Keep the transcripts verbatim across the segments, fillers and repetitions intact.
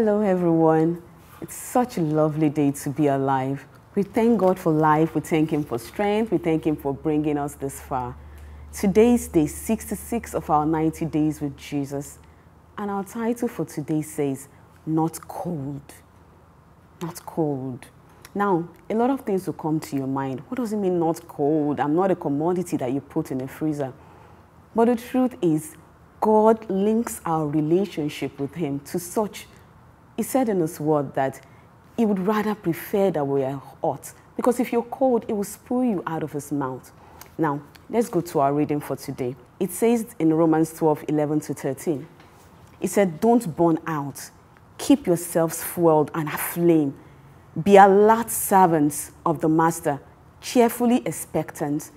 Hello everyone. It's such a lovely day to be alive. We thank God for life, we thank Him for strength, we thank Him for bringing us this far. Today is day sixty-six of our ninety days with Jesus. And our title for today says, Not Cold. Not cold. Now, a lot of things will come to your mind. What does it mean not cold? I'm not a commodity that you put in a freezer. But the truth is, God links our relationship with Him to such. He said in His word that He would rather prefer that we are hot, because if you're cold, it will spew you out of His mouth. Now, let's go to our reading for today. It says in Romans twelve, eleven to thirteen, it said, don't burn out. Keep yourselves fueled and aflame. Be alert servants of the Master, cheerfully expectant.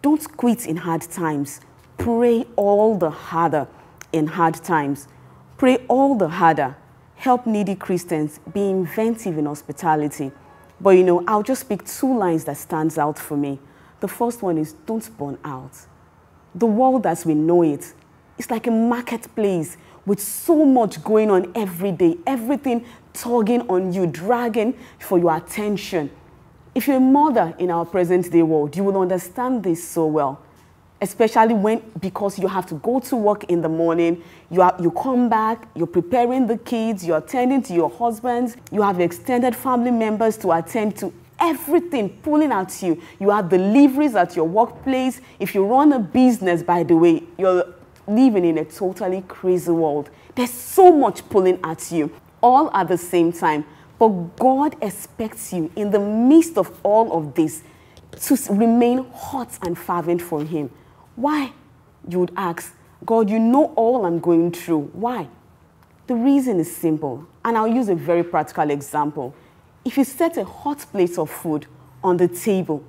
Don't quit in hard times. Pray all the harder in hard times. Pray all the harder. Help needy Christians. Be inventive in hospitality. But you know, I'll just pick two lines that stands out for me. The first one is, don't burn out. The world as we know it, it's like a marketplace with so much going on every day, everything tugging on you, dragging for your attention. If you're a mother in our present day world, you will understand this so well. Especially when, because you have to go to work in the morning, you, are, you come back, you're preparing the kids, you're attending to your husband, you have extended family members to attend to, everything pulling at you. You have deliveries at your workplace. If you run a business, by the way, you're living in a totally crazy world. There's so much pulling at you, all at the same time. But God expects you in the midst of all of this to remain hot and fervent for Him. Why? You would ask. God, you know all I'm going through. Why? The reason is simple, and I'll use a very practical example. If you set a hot plate of food on the table,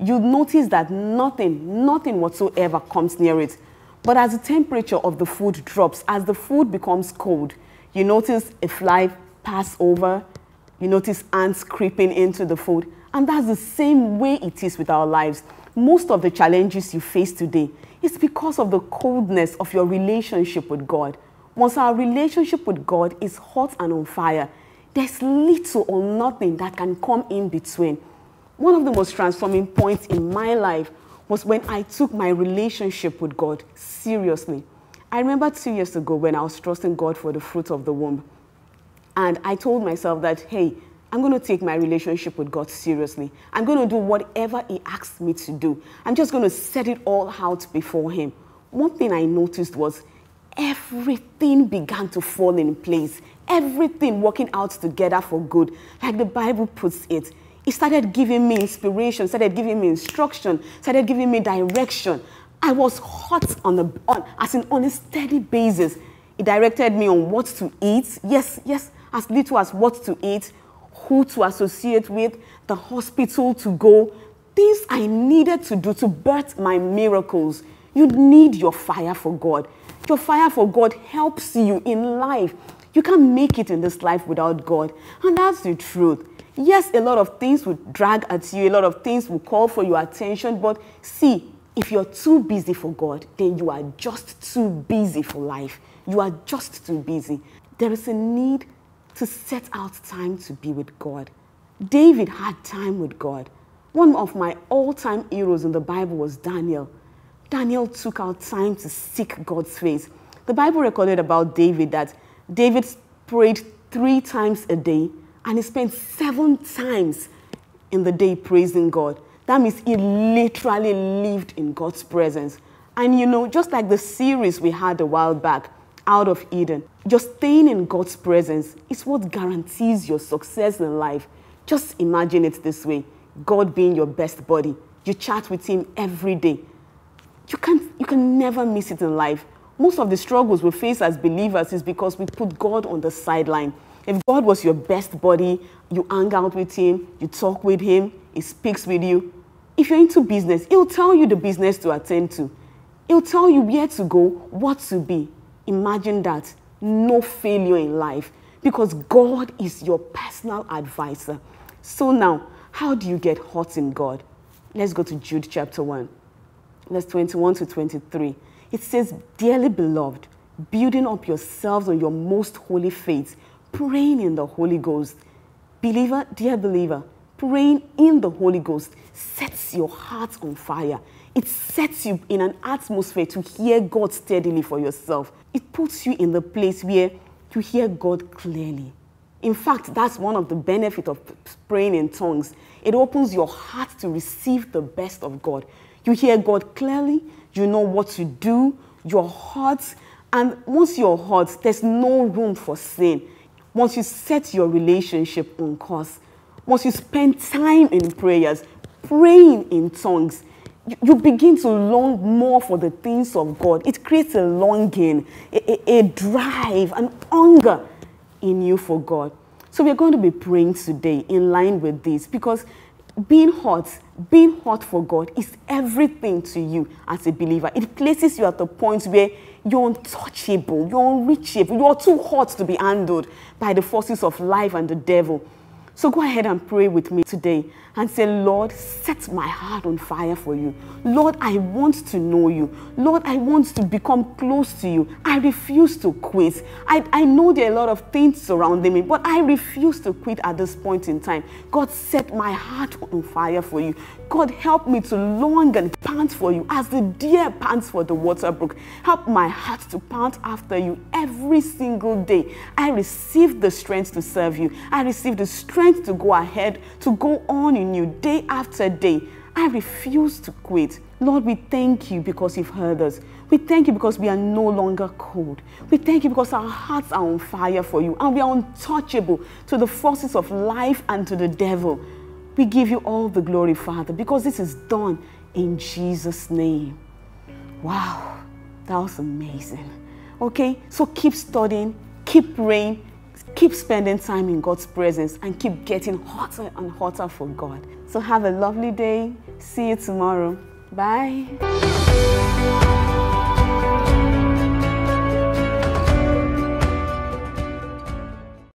you'll notice that nothing, nothing whatsoever comes near it. But as the temperature of the food drops, as the food becomes cold, you notice a fly pass over, you notice ants creeping into the food. And that's the same way it is with our lives. Most of the challenges you face today is because of the coldness of your relationship with God. Once our relationship with God is hot and on fire, there's little or nothing that can come in between. One of the most transforming points in my life was when I took my relationship with God seriously. I remember two years ago when I was trusting God for the fruit of the womb. And I told myself that, hey, I'm going to take my relationship with God seriously. I'm going to do whatever He asks me to do. I'm just going to set it all out before Him. One thing I noticed was everything began to fall in place. Everything working out together for good, like the Bible puts it. It started giving me inspiration, started giving me instruction, started giving me direction. I was hot on the on, as in on a steady basis. It directed me on what to eat. Yes, yes, as little as what to eat, who to associate with, the hospital to go, things I needed to do to birth my miracles. You need your fire for God. Your fire for God helps you in life. You can't make it in this life without God. And that's the truth. Yes, a lot of things will drag at you, a lot of things will call for your attention, but see, if you're too busy for God, then you are just too busy for life. You are just too busy. There is a need to set out time to be with God. David had time with God. One of my all-time heroes in the Bible was Daniel. Daniel took out time to seek God's face. The Bible recorded about David that David prayed three times a day, and he spent seven times in the day praising God. That means he literally lived in God's presence. And you know, just like the series we had a while back, Out of Eden, just staying in God's presence is what guarantees your success in life. Just imagine it this way, God being your best buddy. You chat with Him every day. You can, you can never miss it in life. Most of the struggles we face as believers is because we put God on the sideline. If God was your best buddy, you hang out with Him, you talk with Him, He speaks with you. If you're into business, He'll tell you the business to attend to. He'll tell you where to go, what to be. Imagine that. No failure in life, because God is your personal advisor. So now, how do you get hot in God? Let's go to Jude chapter one, verse twenty-one to twenty-three. It says, dearly beloved, building up yourselves on your most holy faith, praying in the Holy Ghost. Believer, dear believer, praying in the Holy Ghost sets your heart on fire. It sets you in an atmosphere to hear God steadily for yourself. It puts you in the place where you hear God clearly. In fact, that's one of the benefits of praying in tongues. It opens your heart to receive the best of God. You hear God clearly, you know what to do, your heart, and once you're hot, there's no room for sin. Once you set your relationship on course, once you spend time in prayers, praying in tongues, you begin to long more for the things of God. It creates a longing, a, a, a drive, an hunger in you for God. So we're going to be praying today in line with this, because being hot, being hot for God is everything to you as a believer. It places you at the point where you're untouchable, you're unreachable, you're too hot to be handled by the forces of life and the devil. So go ahead and pray with me today and say, Lord, set my heart on fire for you. Lord, I want to know you. Lord, I want to become close to you. I refuse to quit. I, I know there are a lot of things surrounding me, but I refuse to quit at this point in time. God, set my heart on fire for you. God, help me to long and pant for you as the deer pants for the water brook. Help my heart to pant after you every single day. I receive the strength to serve you. I receive the strength to go ahead, to go on in you day after day. I refuse to quit. Lord, we thank you because you've heard us. We thank you because we are no longer cold. We thank you because our hearts are on fire for you and we are untouchable to the forces of life and to the devil. We give you all the glory, Father, because this is done in Jesus' name. Wow, that was amazing. Okay, so keep studying, keep praying, keep spending time in God's presence, and keep getting hotter and hotter for God. So have a lovely day. See you tomorrow. Bye.